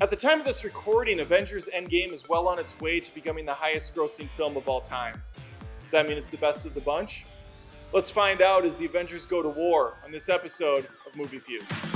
At the time of this recording, Avengers Endgame is well on its way to becoming the highest grossing film of all time. Does that mean it's the best of the bunch? Let's find out as the Avengers go to war on this episode of Movie Feuds.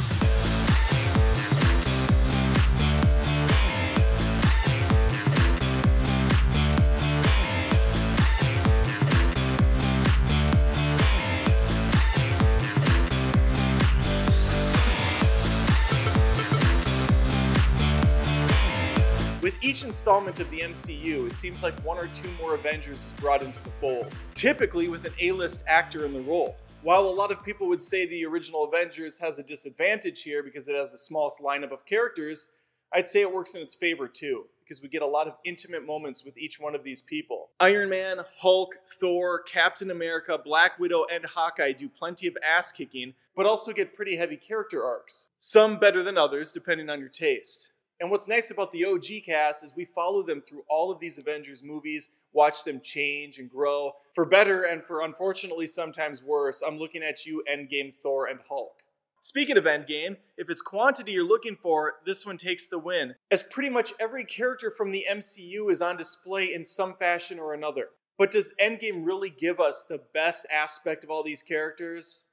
With each installment of the MCU, it seems like one or two more Avengers is brought into the fold, typically with an A-list actor in the role. While a lot of people would say the original Avengers has a disadvantage here because it has the smallest lineup of characters, I'd say it works in its favor too, because we get a lot of intimate moments with each one of these people. Iron Man, Hulk, Thor, Captain America, Black Widow, and Hawkeye do plenty of ass-kicking, but also get pretty heavy character arcs. Some better than others, depending on your taste. And what's nice about the OG cast is we follow them through all of these Avengers movies, watch them change and grow, for better and for unfortunately sometimes worse. I'm looking at you, Endgame, Thor, and Hulk. Speaking of Endgame, if it's quantity you're looking for, this one takes the win, as pretty much every character from the MCU is on display in some fashion or another. But does Endgame really give us the best aspect of all these characters?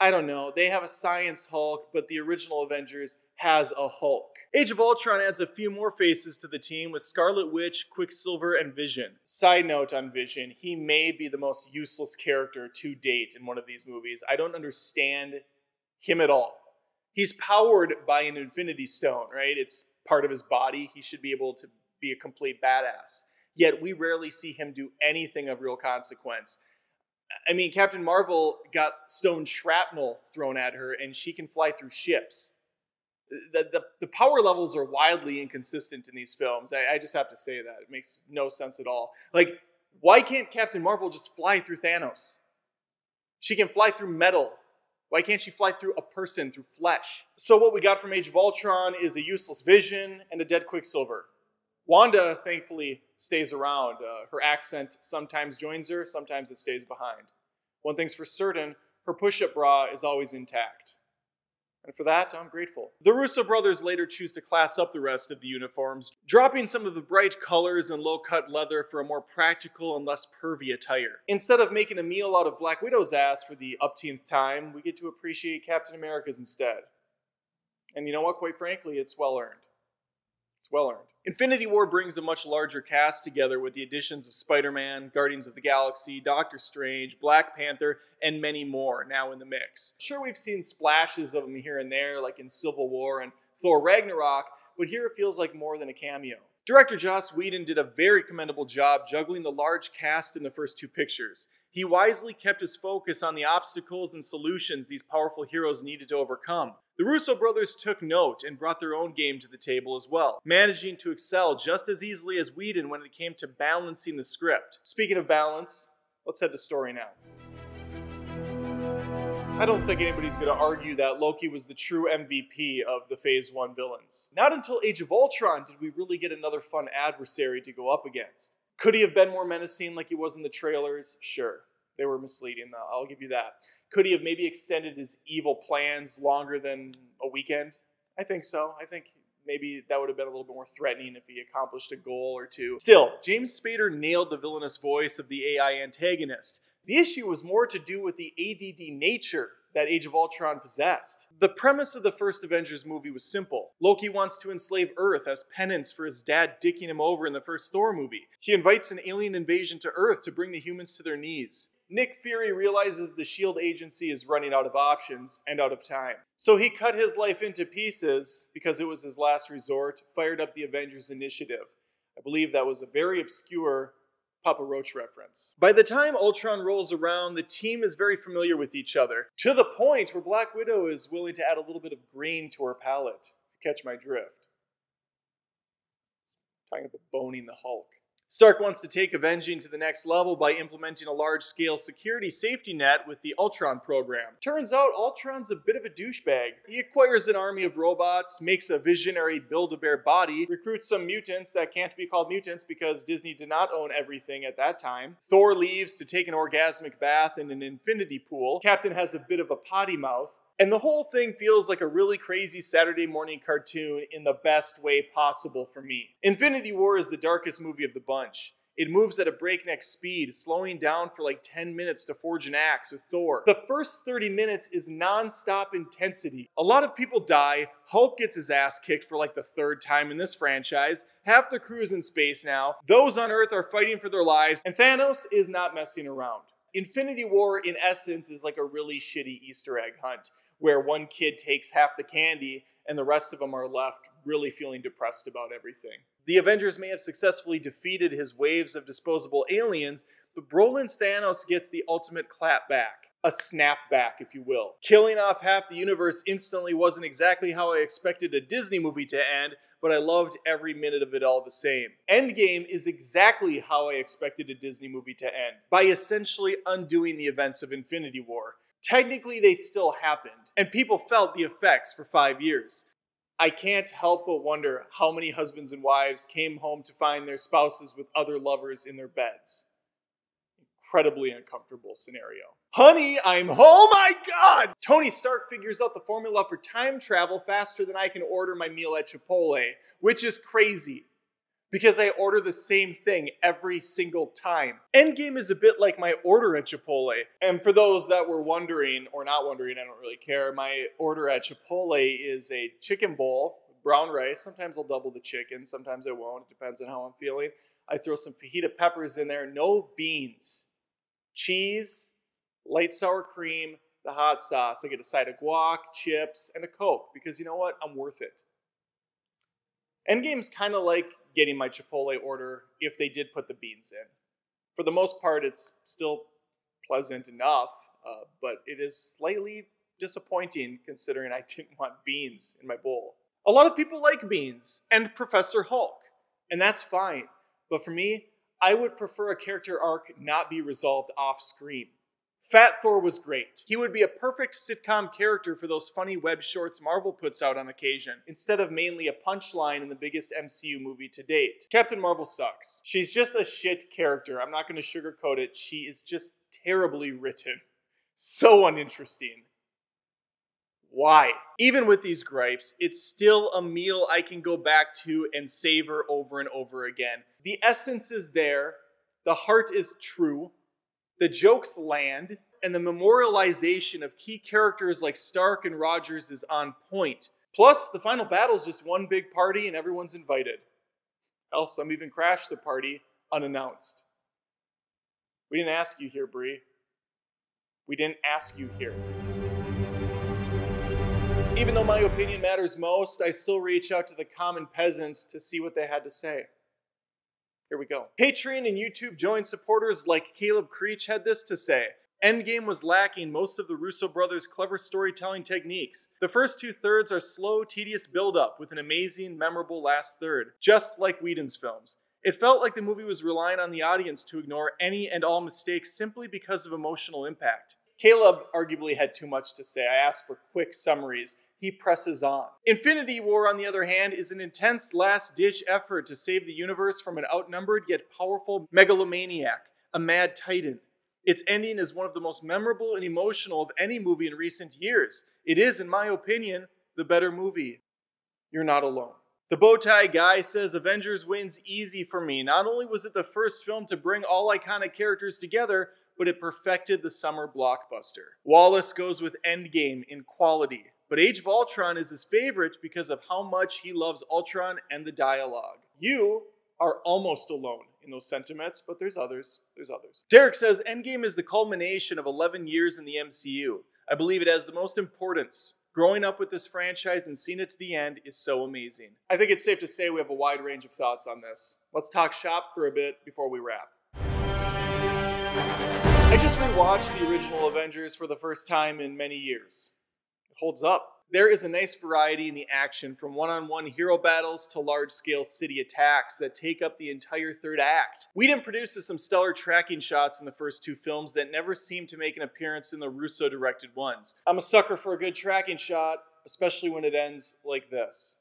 I don't know. They have a science Hulk, but the original Avengers has a Hulk. Age of Ultron adds a few more faces to the team with Scarlet Witch, Quicksilver, and Vision. Side note on Vision, he may be the most useless character to date in one of these movies. I don't understand him at all. He's powered by an Infinity Stone, right? It's part of his body. He should be able to be a complete badass. Yet we rarely see him do anything of real consequence. I mean, Captain Marvel got stone shrapnel thrown at her, and she can fly through ships. The power levels are wildly inconsistent in these films. I just have to say that. It makes no sense at all. Like, why can't Captain Marvel just fly through Thanos? She can fly through metal. Why can't she fly through a person, through flesh? So what we got from Age of Ultron is a useless Vision and a dead Quicksilver. Wanda, thankfully, stays around. Her accent sometimes joins her, sometimes it stays behind. One thing's for certain, her push-up bra is always intact. And for that, I'm grateful. The Russo brothers later choose to class up the rest of the uniforms, dropping some of the bright colors and low-cut leather for a more practical and less pervy attire. Instead of making a meal out of Black Widow's ass for the upteenth time, we get to appreciate Captain America's instead. And you know what? Quite frankly, it's well-earned. It's well-earned. Infinity War brings a much larger cast together with the additions of Spider-Man, Guardians of the Galaxy, Doctor Strange, Black Panther, and many more now in the mix. Sure, we've seen splashes of them here and there, like in Civil War and Thor Ragnarok, but here it feels like more than a cameo. Director Joss Whedon did a very commendable job juggling the large cast in the first two pictures. He wisely kept his focus on the obstacles and solutions these powerful heroes needed to overcome. The Russo brothers took note and brought their own game to the table as well, managing to excel just as easily as Whedon when it came to balancing the script. Speaking of balance, let's head to story now. I don't think anybody's going to argue that Loki was the true MVP of the Phase 1 villains. Not until Age of Ultron did we really get another fun adversary to go up against. Could he have been more menacing like he was in the trailers? Sure. They were misleading, though. I'll give you that. Could he have maybe extended his evil plans longer than a weekend? I think so. I think maybe that would have been a little bit more threatening if he accomplished a goal or two. Still, James Spader nailed the villainous voice of the AI antagonist. The issue was more to do with the ADD nature that Age of Ultron possessed. The premise of the first Avengers movie was simple. Loki wants to enslave Earth as penance for his dad dicking him over in the first Thor movie. He invites an alien invasion to Earth to bring the humans to their knees. Nick Fury realizes the SHIELD agency is running out of options and out of time. So he cut his life into pieces because it was his last resort, fired up the Avengers Initiative. I believe that was a very obscure Papa Roach reference. By the time Ultron rolls around, the team is very familiar with each other, to the point where Black Widow is willing to add a little bit of green to her palette. Catch my drift. Talking about boning the Hulk. Stark wants to take avenging to the next level by implementing a large-scale security safety net with the Ultron program. Turns out Ultron's a bit of a douchebag. He acquires an army of robots, makes a visionary Build-A-Bear body, recruits some mutants that can't be called mutants because Disney did not own everything at that time. Thor leaves to take an orgasmic bath in an infinity pool. Captain has a bit of a potty mouth. And the whole thing feels like a really crazy Saturday morning cartoon in the best way possible for me. Infinity War is the darkest movie of the bunch. It moves at a breakneck speed, slowing down for like 10 minutes to forge an axe with Thor. The first 30 minutes is non-stop intensity. A lot of people die, Hulk gets his ass kicked for like the third time in this franchise, half the crew is in space now, those on Earth are fighting for their lives, and Thanos is not messing around. Infinity War, in essence, is like a really shitty Easter egg hunt, where one kid takes half the candy and the rest of them are left really feeling depressed about everything. The Avengers may have successfully defeated his waves of disposable aliens, but Brolin's Thanos gets the ultimate clap back. A snapback, if you will. Killing off half the universe instantly wasn't exactly how I expected a Disney movie to end, but I loved every minute of it all the same. Endgame is exactly how I expected a Disney movie to end, by essentially undoing the events of Infinity War. Technically, they still happened, and people felt the effects for 5 years. I can't help but wonder how many husbands and wives came home to find their spouses with other lovers in their beds. Incredibly uncomfortable scenario. Honey, I'm home! Oh my God! Tony Stark figures out the formula for time travel faster than I can order my meal at Chipotle, which is crazy, because I order the same thing every single time. Endgame is a bit like my order at Chipotle. And for those that were wondering, or not wondering, I don't really care, my order at Chipotle is a chicken bowl, brown rice. Sometimes I'll double the chicken, sometimes I won't. It depends on how I'm feeling. I throw some fajita peppers in there, no beans. Cheese, light sour cream, the hot sauce. I get a side of guac, chips, and a Coke, because you know what? I'm worth it. Endgame's kind of like getting my Chipotle order if they did put the beans in. For the most part, it's still pleasant enough, but it is slightly disappointing considering I didn't want beans in my bowl. A lot of people like beans and Professor Hulk, and that's fine. But for me, I would prefer a character arc not be resolved off-screen. Fat Thor was great. He would be a perfect sitcom character for those funny web shorts Marvel puts out on occasion, instead of mainly a punchline in the biggest MCU movie to date. Captain Marvel sucks. She's just a shit character. I'm not going to sugarcoat it. She is just terribly written. So uninteresting. Why? Even with these gripes, it's still a meal I can go back to and savor over and over again. The essence is there. The heart is true. The jokes land, and the memorialization of key characters like Stark and Rogers is on point. Plus, the final battle's just one big party and everyone's invited. Hell, some even crash the party unannounced. We didn't ask you here, Bree. We didn't ask you here. Even though my opinion matters most, I still reach out to the common peasants to see what they had to say. Here we go. Patreon and YouTube joint supporters like Caleb Creech had this to say. Endgame was lacking most of the Russo brothers' clever storytelling techniques. The first two-thirds are slow, tedious build-up with an amazing, memorable last third, just like Whedon's films. It felt like the movie was relying on the audience to ignore any and all mistakes simply because of emotional impact. Caleb arguably had too much to say. I asked for quick summaries. He presses on. Infinity War, on the other hand, is an intense last-ditch effort to save the universe from an outnumbered yet powerful megalomaniac, a mad titan. Its ending is one of the most memorable and emotional of any movie in recent years. It is, in my opinion, the better movie. You're not alone. The Bowtie Guy says Avengers wins easy for me. Not only was it the first film to bring all iconic characters together, but it perfected the summer blockbuster. Wallace goes with Endgame in quality. But Age of Ultron is his favorite because of how much he loves Ultron and the dialogue. You are almost alone in those sentiments, but there's others. Derek says, Endgame is the culmination of 11 years in the MCU. I believe it has the most importance. Growing up with this franchise and seeing it to the end is so amazing. I think it's safe to say we have a wide range of thoughts on this. Let's talk shop for a bit before we wrap. I just rewatched the original Avengers for the first time in many years. Holds up. There is a nice variety in the action, from one-on-one hero battles to large-scale city attacks that take up the entire third act. Whedon produces some stellar tracking shots in the first two films that never seem to make an appearance in the Russo-directed ones. I'm a sucker for a good tracking shot, especially when it ends like this.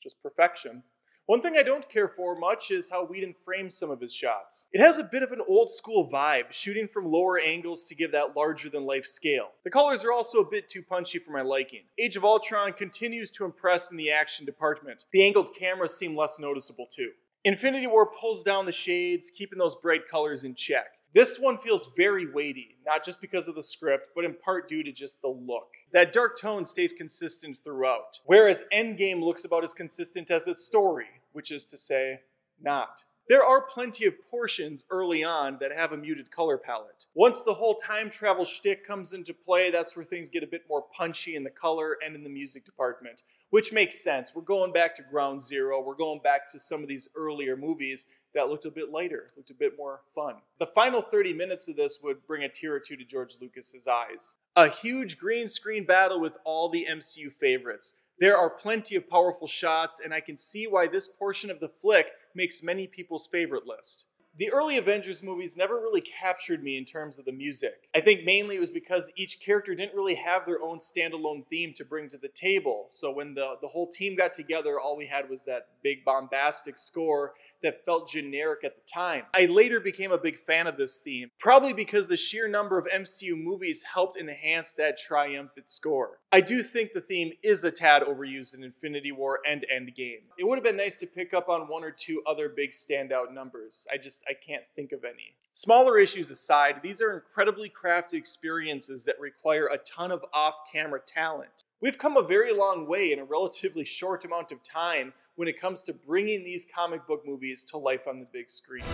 Just perfection. One thing I don't care for much is how Whedon frames some of his shots. It has a bit of an old school vibe, shooting from lower angles to give that larger than life scale. The colors are also a bit too punchy for my liking. Age of Ultron continues to impress in the action department. The angled cameras seem less noticeable too. Infinity War pulls down the shades, keeping those bright colors in check. This one feels very weighty, not just because of the script, but in part due to just the look. That dark tone stays consistent throughout, whereas Endgame looks about as consistent as its story, which is to say, not. There are plenty of portions early on that have a muted color palette. Once the whole time travel shtick comes into play, that's where things get a bit more punchy in the color and in the music department, which makes sense. We're going back to ground zero. We're going back to some of these earlier movies that looked a bit lighter, looked a bit more fun. The final 30 minutes of this would bring a tear or two to George Lucas's eyes. A huge green screen battle with all the MCU favorites. There are plenty of powerful shots, and I can see why this portion of the flick makes many people's favorite list. The early Avengers movies never really captured me in terms of the music. I think mainly it was because each character didn't really have their own standalone theme to bring to the table. So when the whole team got together, all we had was that big bombastic score that felt generic at the time. I later became a big fan of this theme, probably because the sheer number of MCU movies helped enhance that triumphant score. I do think the theme is a tad overused in Infinity War and Endgame. It would have been nice to pick up on one or two other big standout numbers. I can't think of any. Smaller issues aside, these are incredibly crafted experiences that require a ton of off-camera talent. We've come a very long way in a relatively short amount of time when it comes to bringing these comic book movies to life on the big screen.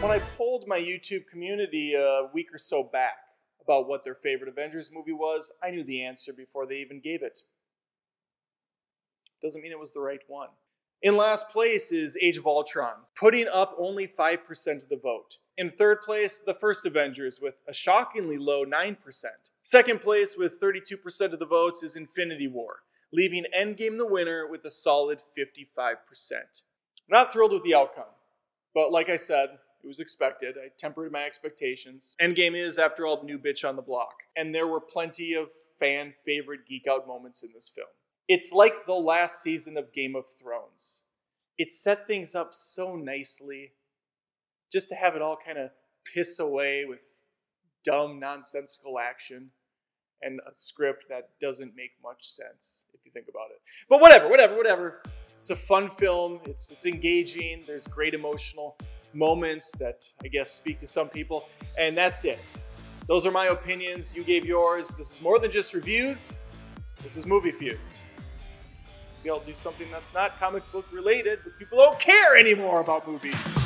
When I polled my YouTube community a week or so back about what their favorite Avengers movie was, I knew the answer before they even gave it. Doesn't mean it was the right one. In last place is Age of Ultron, putting up only 5% of the vote. In third place, the first Avengers with a shockingly low 9%. Second place with 32% of the votes is Infinity War, leaving Endgame the winner with a solid 55%. I'm not thrilled with the outcome, but like I said, it was expected. I tempered my expectations. Endgame is, after all, the new bitch on the block, and there were plenty of fan favorite geek out moments in this film. It's like the last season of Game of Thrones. It set things up so nicely, just to have it all kind of piss away with dumb, nonsensical action and a script that doesn't make much sense if you think about it. But whatever. It's a fun film. It's engaging. There's great emotional moments that I guess speak to some people. And that's it. Those are my opinions. You gave yours. This is more than just reviews. This is Movie Feuds. We all do something that's not comic book related, but people don't care anymore about movies.